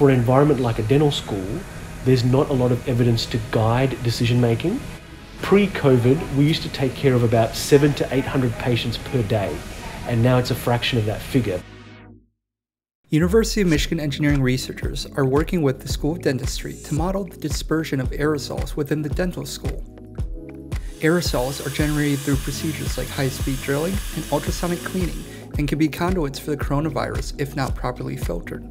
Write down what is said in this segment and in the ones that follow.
for an environment like a dental school, there's not a lot of evidence to guide decision making. Pre-COVID, we used to take care of about 700 to 800 patients per day, and now it's a fraction of that figure. University of Michigan engineering researchers are working with the School of Dentistry to model the dispersion of aerosols within the dental school. Aerosols are generated through procedures like high-speed drilling and ultrasonic cleaning, and can be conduits for the coronavirus if not properly filtered.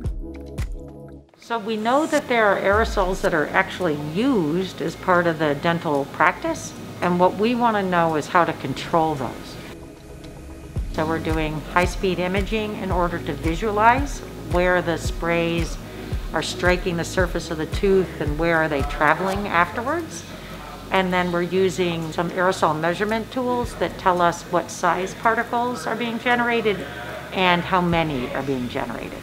So we know that there are aerosols that are actually used as part of the dental practice, and what we want to know is how to control those. So we're doing high-speed imaging in order to visualize where the sprays are striking the surface of the tooth and where are they traveling afterwards. And then we're using some aerosol measurement tools that tell us what size particles are being generated and how many are being generated.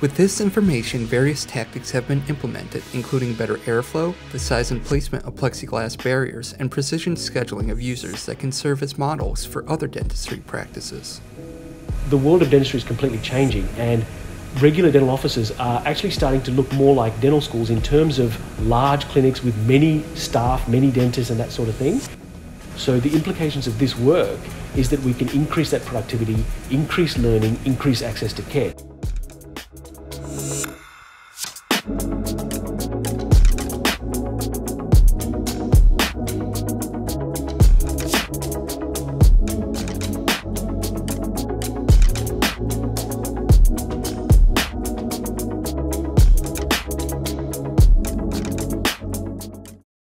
With this information, various tactics have been implemented, including better airflow, the size and placement of plexiglass barriers, and precision scheduling of users that can serve as models for other dentistry practices. The world of dentistry is completely changing, and regular dental offices are actually starting to look more like dental schools in terms of large clinics with many staff, many dentists, and that sort of thing. So the implications of this work is that we can increase that productivity, increase learning, increase access to care.